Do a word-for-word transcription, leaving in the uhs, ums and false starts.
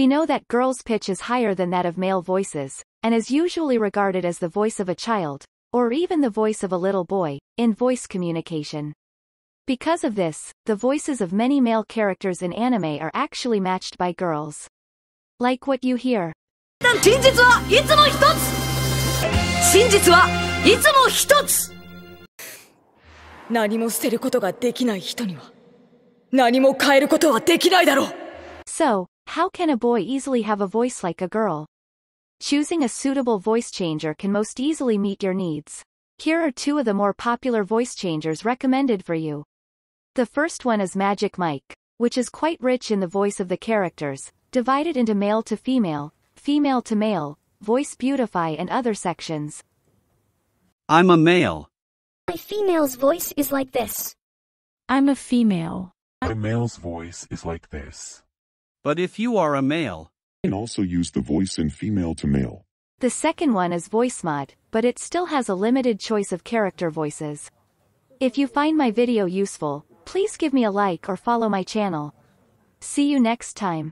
We know that girls' pitch is higher than that of male voices, and is usually regarded as the voice of a child, or even the voice of a little boy, in voice communication. Because of this, the voices of many male characters in anime are actually matched by girls. Like what you hear. So, how can a boy easily have a voice like a girl? Choosing a suitable voice changer can most easily meet your needs. Here are two of the more popular voice changers recommended for you. The first one is MagicMic, which is quite rich in the voice of the characters, divided into male to female, female to male, voice beautify and other sections. I'm a male. My female's voice is like this. I'm a female. My male's voice is like this. But if you are a male, you can also use the voice in female to male. The second one is VoiceMod, but it still has a limited choice of character voices. If you find my video useful, please give me a like or follow my channel. See you next time.